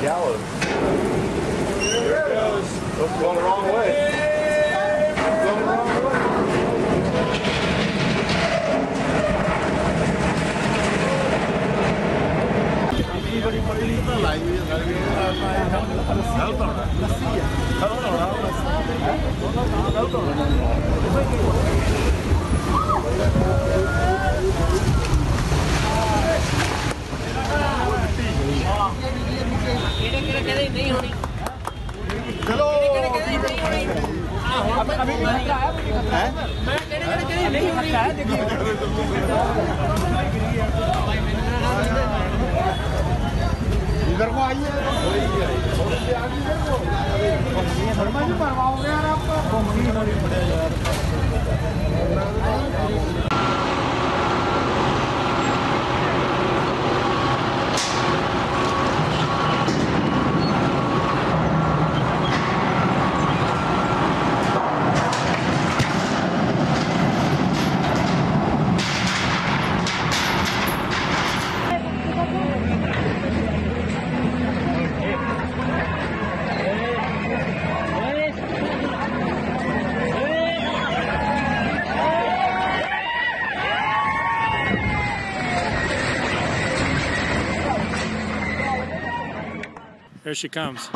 gallows. There it goes. Oh, it's going the wrong way. It's going the wrong way. इधर को आइए परवाओगे यार आपको Here she comes.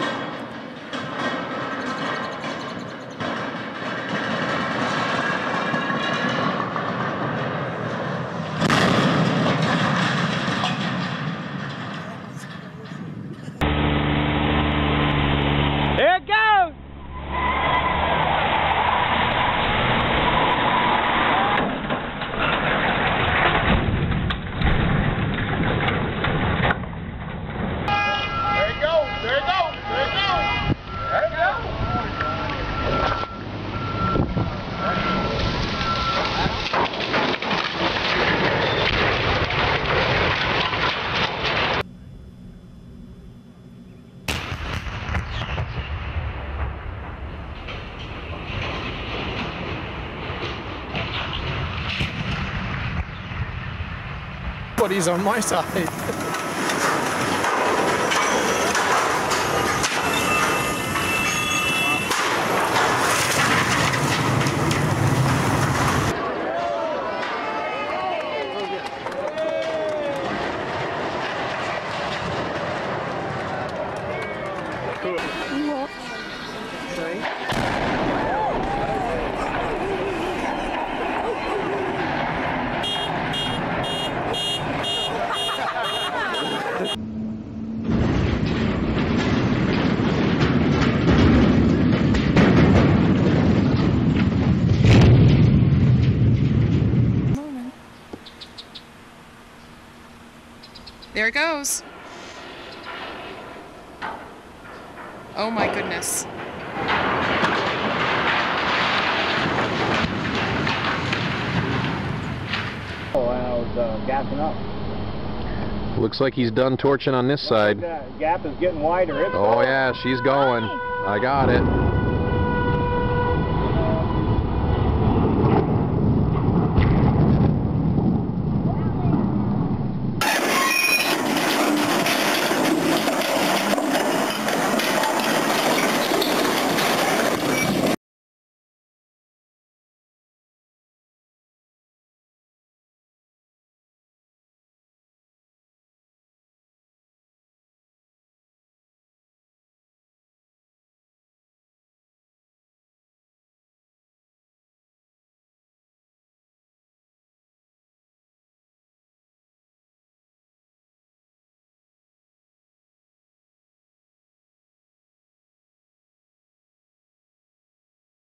He's on my side. There it goes. Oh my goodness. Oh, I was gapping up. Looks like he's done torching on this side. That gap is getting wider. Oh yeah, she's going. I got it.